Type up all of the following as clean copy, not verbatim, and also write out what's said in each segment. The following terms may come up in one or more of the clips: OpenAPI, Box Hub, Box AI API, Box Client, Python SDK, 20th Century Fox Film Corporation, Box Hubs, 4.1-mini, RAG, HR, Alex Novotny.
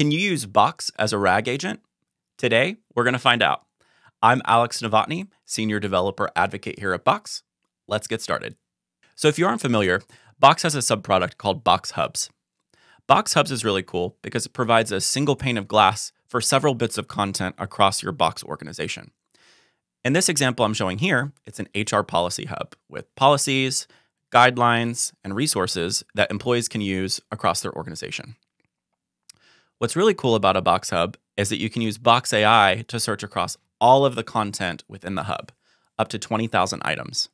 Can you use Box as a RAG agent? Today, we're going to find out. I'm Alex Novotny, Senior Developer Advocate here at Box. Let's get started. So if you aren't familiar, Box has a subproduct called Box Hubs. Box Hubs is really cool because it provides a single pane of glass for several bits of content across your Box organization. In this example I'm showing here, it's an HR policy hub with policies, guidelines, and resources that employees can use across their organization. What's really cool about a Box Hub is that you can use Box AI to search across all of the content within the hub, up to 20,000 items.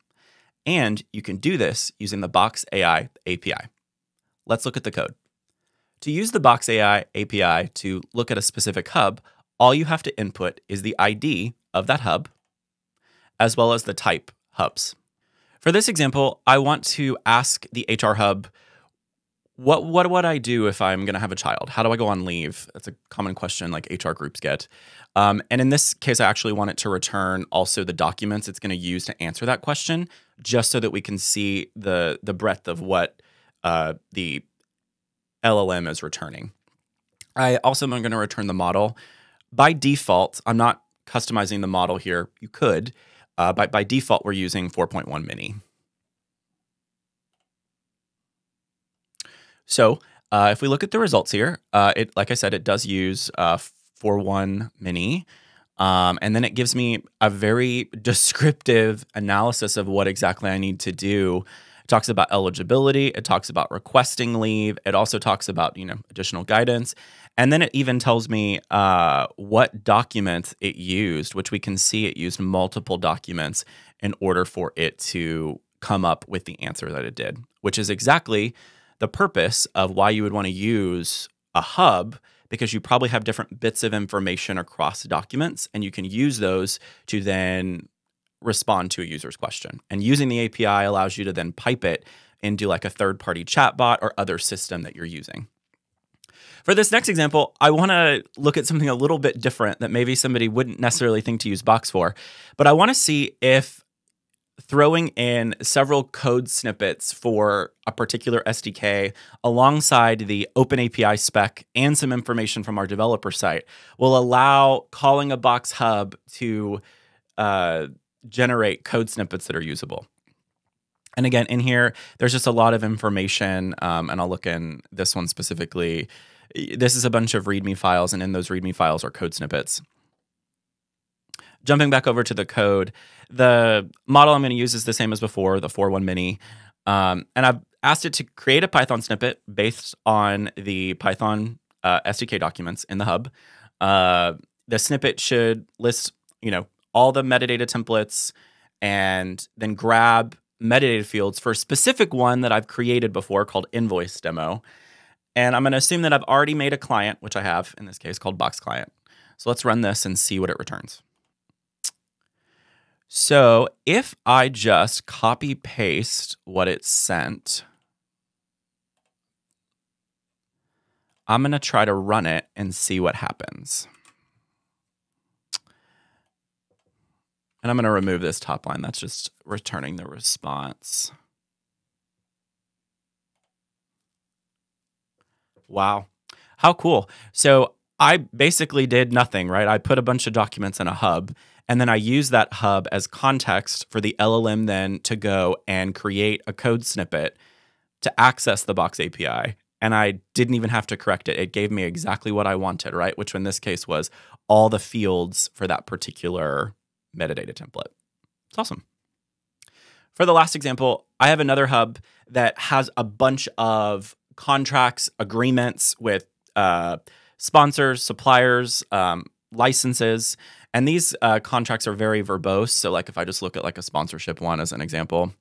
And you can do this using the Box AI API. Let's look at the code. To use the Box AI API to look at a specific hub, all you have to input is the ID of that hub, as well as the type hubs. For this example, I want to ask the HR hub, what would I do if I'm going to have a child? How do I go on leave? That's a common question like HR groups get. And in this case, I actually want it to return also the documents it's going to use to answer that question, just so that we can see the breadth of what the LLM is returning. I also am going to return the model. By default, I'm not customizing the model here. You could. By default, we're using 4.1-mini. So if we look at the results here, like I said, it does use 4.1-mini, and then it gives me a very descriptive analysis of what exactly I need to do. It talks about eligibility. It talks about requesting leave. It also talks about, additional guidance. And then it even tells me what document it used, which we can see it used multiple documents in order for it to come up with the answer that it did, which is exactly the purpose of why you would want to use a hub, because you probably have different bits of information across documents, and you can use those to then respond to a user's question. And using the API allows you to then pipe it into like a third-party chatbot or other system that you're using. For this next example, I want to look at something a little bit different that maybe somebody wouldn't necessarily think to use Box for, but I want to see if throwing in several code snippets for a particular SDK alongside the OpenAPI spec and some information from our developer site will allow calling a Box Hub to generate code snippets that are usable. And again, in here, there's just a lot of information, and I'll look in this one specifically. This is a bunch of README files, and in those README files are code snippets. Jumping back over to the code, the model I'm going to use is the same as before, the 4.1-mini. And I've asked it to create a Python snippet based on the Python SDK documents in the hub. The snippet should list, all the metadata templates and then grab metadata fields for a specific one that I've created before called invoice demo. And I'm going to assume that I've already made a client, which I have in this case called Box Client. So let's run this and see what it returns. So if I just copy paste what it sent, I'm going to try to run it and see what happens. And I'm going to remove this top line. That's just returning the response. Wow. How cool. So I basically did nothing, right? I put a bunch of documents in a hub, and then I use that hub as context for the LLM then to go and create a code snippet to access the Box API. And I didn't even have to correct it. It gave me exactly what I wanted, right? Which in this case was all the fields for that particular metadata template. It's awesome. For the last example, I have another hub that has a bunch of contracts, agreements with sponsors, suppliers, licenses. And these contracts are very verbose. So like if I just look at like a sponsorship one as an example,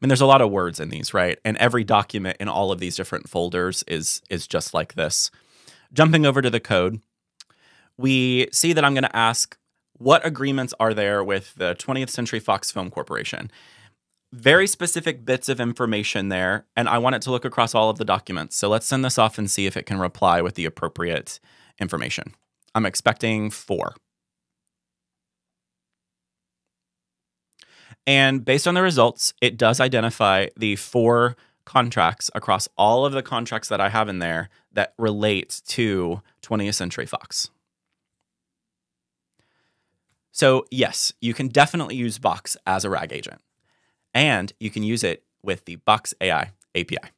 there's a lot of words in these, right? And every document in all of these different folders is just like this. Jumping over to the code, we see that I'm going to ask what agreements are there with the 20th Century Fox Film Corporation. Very specific bits of information there, and I want it to look across all of the documents. So let's send this off and see if it can reply with the appropriate information. I'm expecting 4. And based on the results, it does identify the 4 contracts across all of the contracts that I have in there that relate to 20th Century Fox. So yes, you can definitely use Box as a RAG agent, and you can use it with the Box AI API.